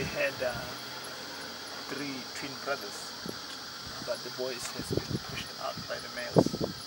they had three twin brothers, but the boys has been pushed out by the males.